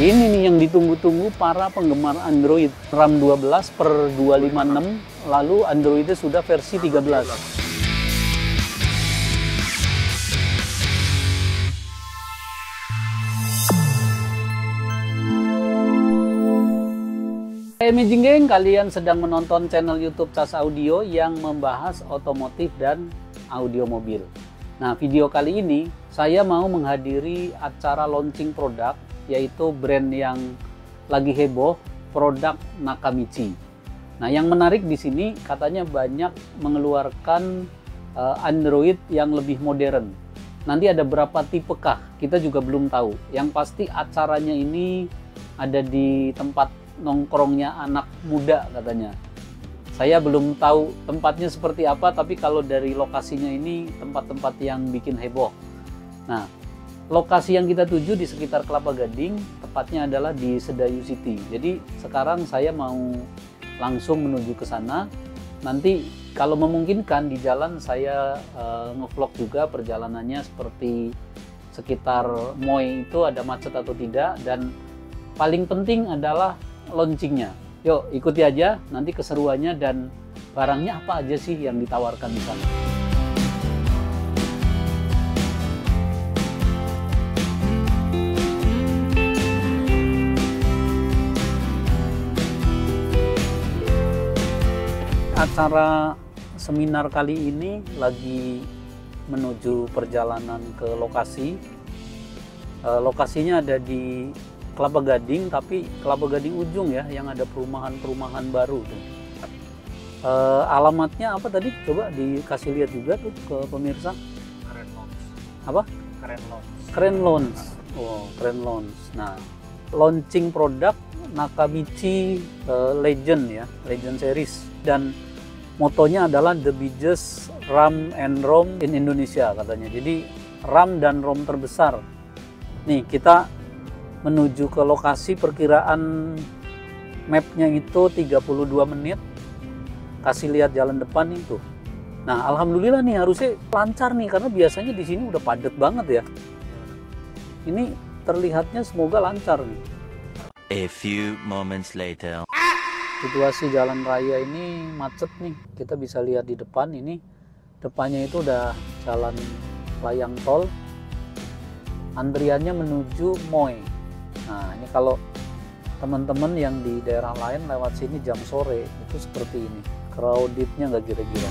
Ini nih yang ditunggu-tunggu para penggemar Android. RAM 12/256, lalu Androidnya sudah versi 13. Amazing geng, kalian sedang menonton channel YouTube Cas Audio yang membahas otomotif dan audio mobil. Nah, video kali ini saya mau menghadiri acara launching produk, yaitu brand yang lagi heboh, produk Nakamichi. Nah, yang menarik di sini katanya banyak mengeluarkan Android yang lebih modern. Nanti ada berapa tipe kah? Kita juga belum tahu. Yang pasti acaranya ini ada di tempat nongkrongnya anak muda katanya. Saya belum tahu tempatnya seperti apa, tapi kalau dari lokasinya ini tempat-tempat yang bikin heboh. Nah, lokasi yang kita tuju di sekitar Kelapa Gading, tepatnya adalah di Sedayu City. Jadi sekarang saya mau langsung menuju ke sana. Nanti kalau memungkinkan di jalan saya ngevlog juga perjalanannya, seperti sekitar Moy itu ada macet atau tidak, dan paling penting adalah launchingnya. Yuk ikuti aja nanti keseruannya dan barangnya apa aja sih yang ditawarkan di sana. Acara seminar kali ini lagi menuju perjalanan ke lokasi. Lokasinya ada di Kelapa Gading, tapi Kelapa Gading ujung ya, yang ada perumahan-perumahan baru. Alamatnya apa tadi? Coba dikasih lihat juga tuh ke pemirsa. Keren Lounge. Apa? Keren Lounge. Keren Lounge. Oh, Keren Lounge. Nah, launching produk Nakamichi Legend ya, Legend Series, dan motonya adalah the biggest RAM and ROM in Indonesia katanya. Jadi RAM dan ROM terbesar. Nih kita menuju ke lokasi, perkiraan mapnya itu 32 menit. Kasih lihat jalan depan itu. Nah, alhamdulillah nih harusnya lancar nih, karena biasanya di sini udah padat banget ya. Ini terlihatnya semoga lancar nih. A few moments later. Situasi jalan raya ini macet nih. Kita bisa lihat di depan ini, depannya itu udah jalan layang tol. Antriannya menuju Moy. Nah, ini kalau teman-teman yang di daerah lain lewat sini jam sore itu seperti ini, crowdednya nggak kira-kira.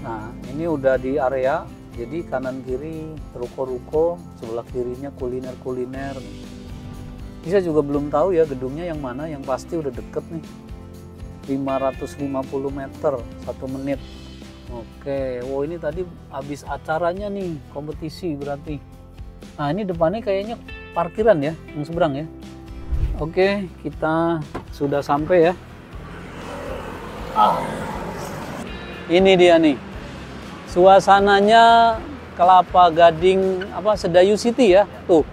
Nah, ini udah di area. Jadi kanan kiri ruko-ruko, sebelah kirinya kuliner-kuliner. Saya juga belum tahu ya gedungnya yang mana, yang pasti udah deket nih. 550 meter, 1 menit. Oke, wow, ini tadi habis acaranya nih, kompetisi berarti. Nah, ini depannya kayaknya parkiran ya, yang seberang ya. Oke, kita sudah sampai ya. Ini dia nih. Suasananya Kelapa Gading, apa, Sedayu City ya, tuh.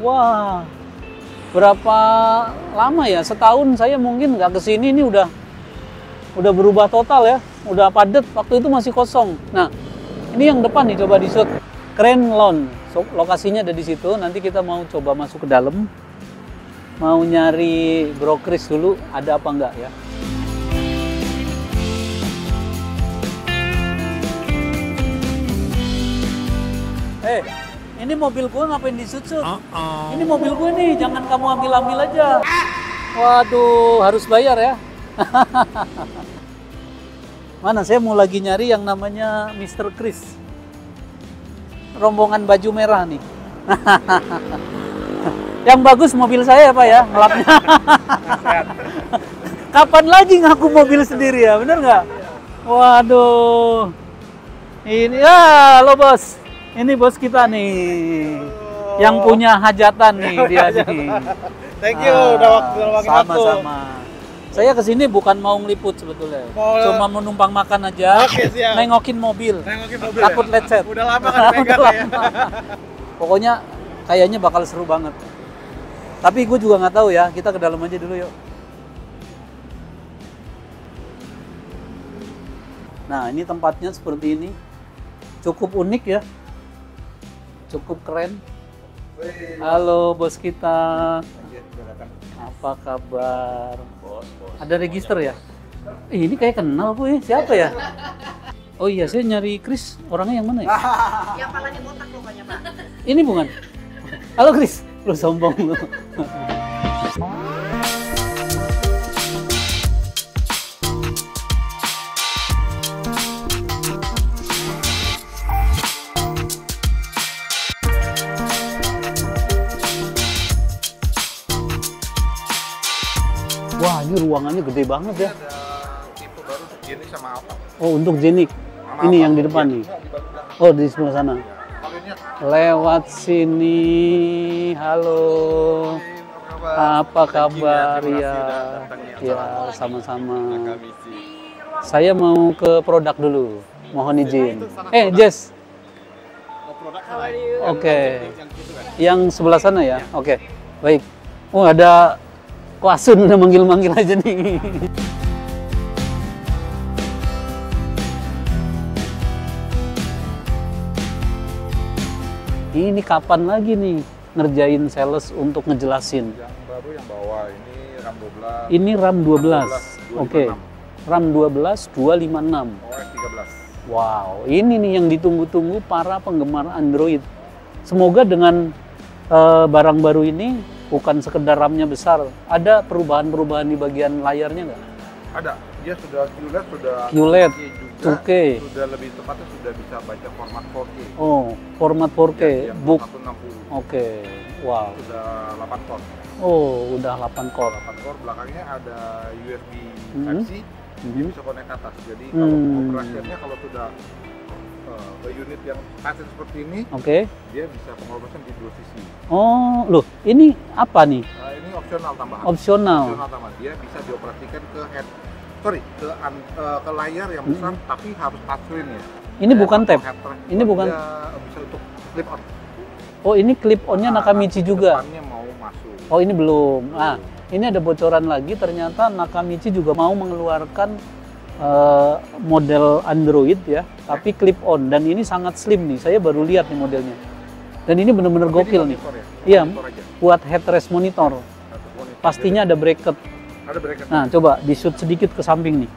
Wah, berapa lama ya? Setahun saya mungkin nggak kesini, ini udah berubah total ya, udah padat. Waktu itu masih kosong. Nah, ini yang depan nih, coba di-shoot. Keren Lounge, lokasinya ada di situ. Nanti kita mau coba masuk ke dalam, mau nyari brokris dulu, ada apa enggak ya? Eh, ini mobil gue ngapain disut-sut? Ini mobil gue nih, jangan kamu ambil-ambil aja. Waduh, harus bayar ya. Mana, saya mau lagi nyari yang namanya Mr. Chris. Rombongan baju merah nih. Yang bagus mobil saya Pak ya, ngelapnya. Kapan lagi ngaku mobil sendiri ya, bener nggak? Waduh. Ini, ya lo bos. Ini bos kita nih, halo, yang punya hajatan nih dia nih. Thank you, udah waktu. Sama-sama. Saya kesini bukan mau ngeliput sebetulnya, cuma menumpang makan aja, nengokin mobil. Nengokin mobil. Takut lecet. Udah lama kan pegang ya. Pokoknya kayaknya bakal seru banget. Tapi gue juga nggak tahu ya, kita ke dalam aja dulu yuk. Nah ini tempatnya seperti ini, cukup unik ya, cukup keren. Halo bos kita, apa kabar? Ada register ya? Ini kayak kenal gue, siapa ya? Oh iya, saya nyari Chris, orangnya yang mana ya? Yang palanya botak pokoknya Pak. Ini bukan? Halo Chris, lu sombong lu. Wah, ini ruangannya gede banget ya. Ini ada tipe baru untuk jenik sama apa? Oh, untuk jenik. Ini yang di depan nih. Oh, di sebelah sana. Lewat sini. Halo. Apa kabar ya? Ya, sama-sama. Saya mau ke produk dulu. Mohon izin. Jess. Oke. Yang sebelah sana ya? Oke. Baik. Oh, ada Wasun udah manggil-manggil aja nih. Ini kapan lagi nih ngerjain sales untuk ngejelasin? Yang baru yang bawah ini RAM 12. Ini RAM 12. Oke. RAM 12 256. OS 13. Wow, ini nih yang ditunggu-tunggu para penggemar Android. Semoga dengan barang baru ini bukan sekedar RAM-nya besar, ada perubahan-perubahan di bagian layarnya nggak? Ada, dia sudah QLED, sudah 2K juga, sudah lebih tepatnya sudah bisa baca format 4K. Oh, format 4K, ya, book. Oke, wow. Sudah 8 core. Oh, udah 8 core. 8 core, belakangnya ada USB Type-C, dia bisa connect ke atas. Jadi kalau pengoperasiannya kalau sudah unit yang kaset seperti ini, dia bisa pengoperasian di dua sisi. Oh, loh, ini apa nih? Ini opsional tambahan. Opsional. Opsional tambahan. Dia bisa dioperasikan ke ke layar yang besar, tapi harus touchscreen ya. Ini bukan tab. Ini bukan. Bisa untuk clip on. Oh, ini clip onnya Nakamichi juga. Depannya mau masuk. Oh, ini belum. Nah, ini ada bocoran lagi. Ternyata Nakamichi juga mau mengeluarkan model Android ya, tapi clip on, dan ini sangat slim nih. Saya baru lihat nih modelnya, dan ini bener-bener gokil nih. Iya, buat headrest monitor. Pastinya ada bracket. Nah, coba di shoot sedikit ke samping nih.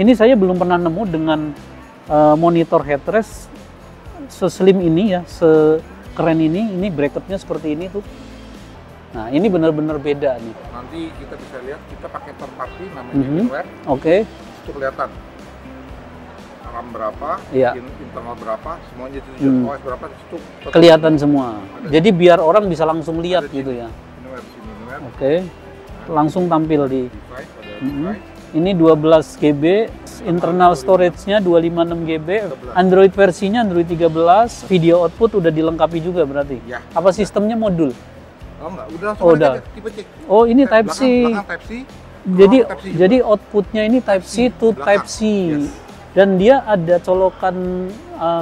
Ini saya belum pernah nemu dengan monitor headrest seslim ini ya, sekeren ini. Ini bracketnya seperti ini tuh. Nah, ini bener-bener beda nih. Nanti kita bisa lihat, kita pakai third party namanya firmware. Itu kelihatan RAM berapa, internal berapa, semuanya itu OS berapa, itu kelihatan semua. Jadi biar orang bisa langsung lihat gitu ya. Langsung tampil di ini 12 GB, internal storage-nya 256 GB, Android versinya Android 13, video output udah dilengkapi juga berarti. Apa sistemnya modul? Oh enggak, udah langsung tipe C. Oh, ini Type-C. Jadi outputnya ini Type-C to Type-C, dan dia ada colokan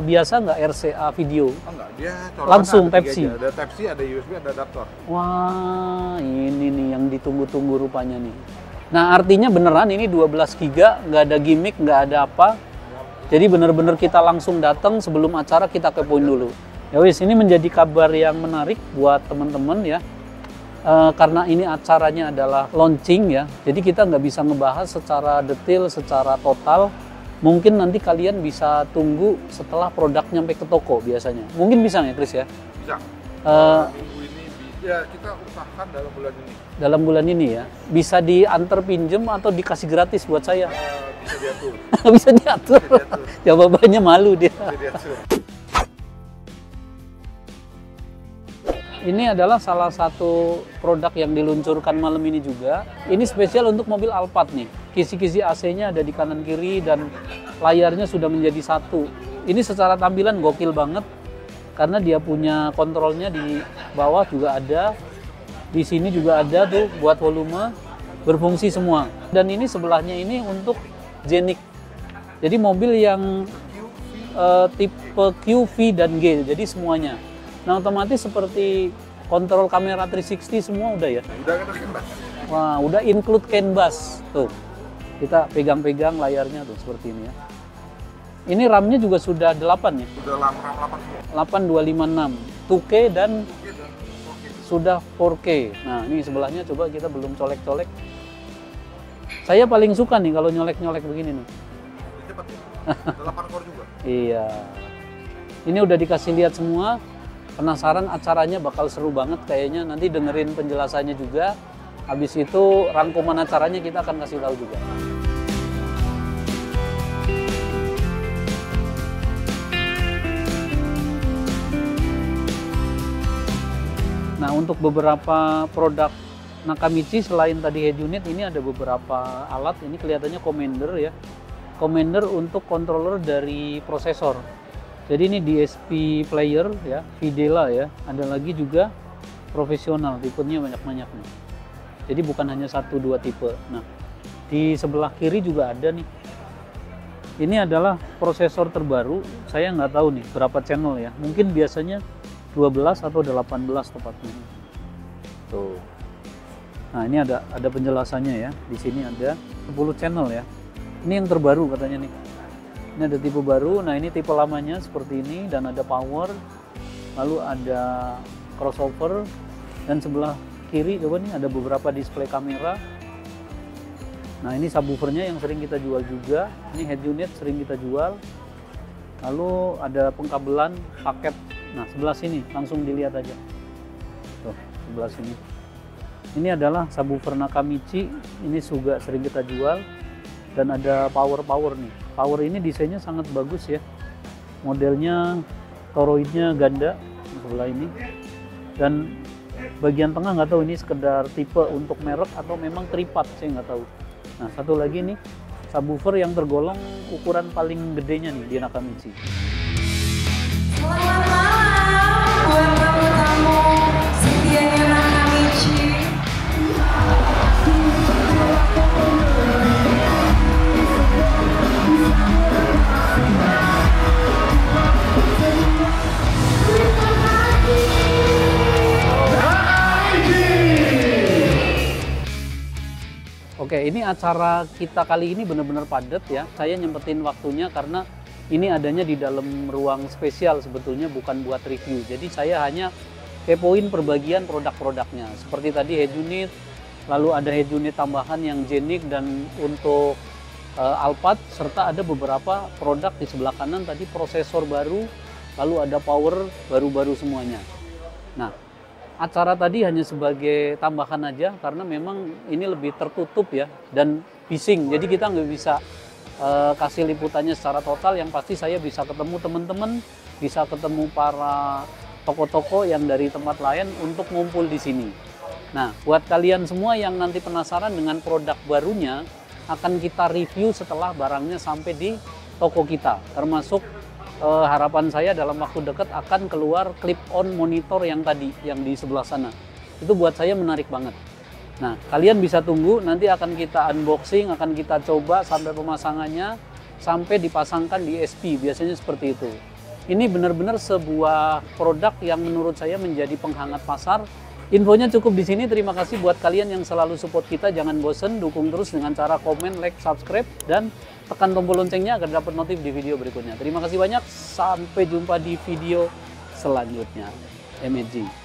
biasa nggak RCA video? Oh, enggak, dia langsung Type-C. Ada Type-C, ada USB, ada adaptor. Wah, ini nih yang ditunggu-tunggu rupanya nih. Nah, artinya beneran ini 12 giga, nggak ada gimmick, nggak ada apa. Jadi bener-bener kita langsung datang sebelum acara, kita kepoin dulu. Ya wis, ini menjadi kabar yang menarik buat teman-teman ya. Karena ini acaranya adalah launching ya, jadi kita nggak bisa ngebahas secara detail, secara total. Mungkin nanti kalian bisa tunggu setelah produk nyampe ke toko biasanya. Mungkin bisa nggak Chris ya? Bisa. Minggu ini bisa, kita usahakan dalam bulan ini. Dalam bulan ini ya? Bisa diantar pinjem atau dikasih gratis buat saya? Bisa diatur. Bisa diatur? Bisa diatur. Jawabannya malu dia. Bisa diatur. Ini adalah salah satu produk yang diluncurkan malam ini juga. Ini spesial untuk mobil Alphard nih. Kisi-kisi AC-nya ada di kanan kiri dan layarnya sudah menjadi satu. Ini secara tampilan gokil banget karena dia punya kontrolnya di bawah juga ada, di sini juga ada tuh buat volume. berfungsi semua. Dan ini sebelahnya ini untuk jenik, jadi mobil yang tipe Q, V, dan G, jadi semuanya. Nah otomatis seperti kontrol kamera 360 semua udah ya? Udah kan canvas. Wah, udah include canvas. Tuh, kita pegang-pegang layarnya tuh seperti ini ya. Ini RAM-nya juga sudah 8 ya? Sudah RAM 8256, 2K dan sudah 4K. Nah ini sebelahnya coba kita belum colek-colek. Saya paling suka nih kalau nyolek-nyolek begini nih. Cepat ya? 8 core juga? Iya. Ini udah dikasih lihat semua. Penasaran acaranya bakal seru banget kayaknya, nanti dengerin penjelasannya juga. Habis itu rangkuman acaranya kita akan kasih tahu juga. Nah untuk beberapa produk Nakamichi selain tadi head unit, ini ada beberapa alat. Ini kelihatannya commander ya, commander untuk controller dari prosesor. Jadi ini DSP player ya, Fidela ya, ada lagi juga profesional, tipenya banyak-banyak nih. Jadi bukan hanya 1-2 tipe. Nah, di sebelah kiri juga ada nih. Ini adalah prosesor terbaru, saya nggak tahu nih berapa channel ya. Mungkin biasanya 12 atau 18 tepatnya. Tuh. Nah, ini ada penjelasannya ya. Di sini ada 10 channel ya. Ini yang terbaru katanya nih. Ini ada tipe baru, nah ini tipe lamanya seperti ini, dan ada power, lalu ada crossover, dan sebelah kiri coba nih ada beberapa display kamera. Nah ini subwoofernya yang sering kita jual juga, ini head unit sering kita jual, lalu ada pengkabelan paket. Nah sebelah sini langsung dilihat aja, tuh sebelah sini. Ini adalah subwoofer Nakamichi, ini juga sering kita jual, dan ada power nih. Power ini desainnya sangat bagus ya, modelnya toroidnya ganda sebelah ini, dan bagian tengah nggak tahu ini sekedar tipe untuk merek atau memang tripod, saya nggak tahu. Nah satu lagi nih subwoofer yang tergolong ukuran paling gedenya nih di Nakamichi. Selamat malam buat tamu-tamu setianya Nakamichi. Oke, ini acara kita kali ini benar-benar padat ya. Saya nyempetin waktunya karena ini adanya di dalam ruang spesial sebetulnya, bukan buat review. Jadi saya hanya kepoin perbagian produk-produknya. Seperti tadi head unit, lalu ada head unit tambahan yang jenik dan untuk Alphard, serta ada beberapa produk di sebelah kanan tadi prosesor baru, lalu ada power baru-baru semuanya. Nah, acara tadi hanya sebagai tambahan aja karena memang ini lebih tertutup ya dan bising, jadi kita nggak bisa kasih liputannya secara total. Yang pasti saya bisa ketemu teman-teman, bisa ketemu para toko-toko yang dari tempat lain untuk ngumpul di sini. Nah buat kalian semua yang nanti penasaran dengan produk barunya, akan kita review setelah barangnya sampai di toko kita, termasuk harapan saya dalam waktu dekat akan keluar clip-on monitor yang tadi, yang di sebelah sana. Itu buat saya menarik banget. Nah, kalian bisa tunggu, nanti akan kita unboxing, akan kita coba sampai pemasangannya, sampai dipasangkan di DSP, biasanya seperti itu. Ini benar-benar sebuah produk yang menurut saya menjadi penghangat pasar. Infonya cukup di sini, terima kasih buat kalian yang selalu support kita, jangan bosen, dukung terus dengan cara komen, like, subscribe, dan tekan tombol loncengnya agar dapat notif di video berikutnya. Terima kasih banyak, sampai jumpa di video selanjutnya. MG.